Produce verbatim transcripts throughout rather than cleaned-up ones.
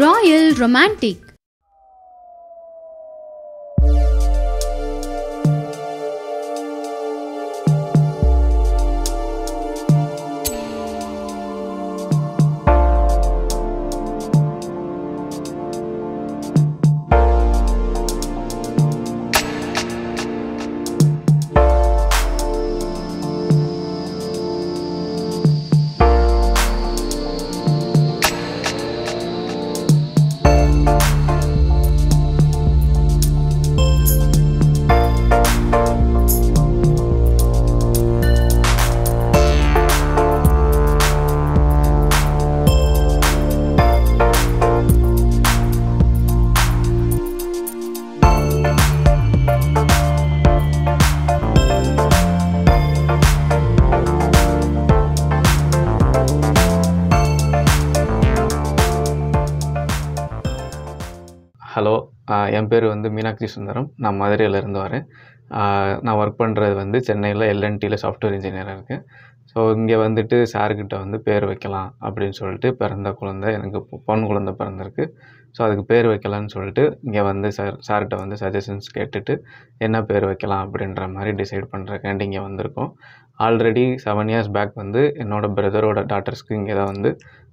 Royal Romantic. Hello, I am Meenakshi Sundaram. I am Madurai. I work in Chennai as a software engineer. So, I am going to share with you the pair of people. So, I am going to share the suggestions. I am going to decide what I already seven years back, I have a brother and daughter.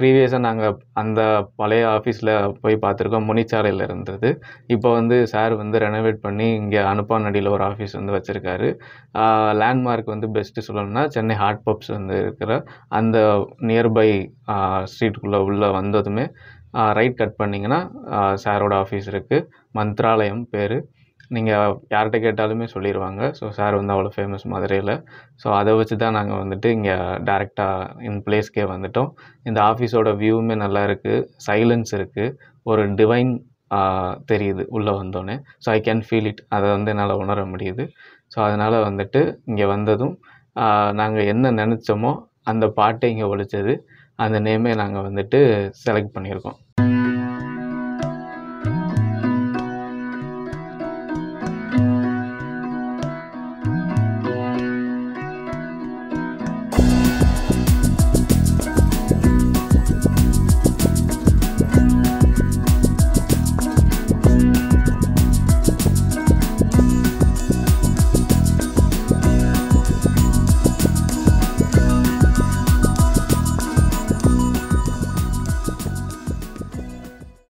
Previous நாங்க அந்த பழைய ஆபீஸ்ல போய் பாத்துறோம் முனிச்சாலையில இருந்தது இப்போ வந்து sir வந்து renovate பண்ணி இங்க அனுப்பானடியில ஒரு ஆபீஸ் வந்து வச்சிருக்காரு லேண்ட்மார்க் வந்து பெஸ்ட் சொல்லணும்னா சென்னை ஹாட் பப்ஸ் வந்து இருக்குற அந்த நியர் பை ஸ்ட்ரீட் குள்ள உள்ள வந்ததுமே ரைட் கட் பண்ணீங்கனா சாரோட ஆபீஸ் இருக்கு மந்திராலயம் பேரு நீங்க யார்ட்ட கேட்டாலுமே சொல்லிடுவாங்க சோ சார் வந்து அவ்வளவு ஃபேமஸ் மதுரையில சோ அத வச்சு தான் நாங்க வந்துட்டு இங்க டைரக்ட்டா இன் பிளேஸ்க்கே வந்துட்டோம் இந்த ஆபீஸோட வியூமே நல்லா இருக்கு சைலன்ஸ் இருக்கு ஒரு டிவைன் தெரியுது உள்ள வந்தோனே so I can feel it அத வந்து என்னால உணர முடியுது சோ அதனால வந்துட்டு இங்க வந்ததும் நாங்க என்ன நினைச்சோமோ அந்த பாட்டை இங்க ஒலிச்சது அந்த நேமே நாங்க வந்துட்டு செலக்ட் பண்ணியிருக்கோம்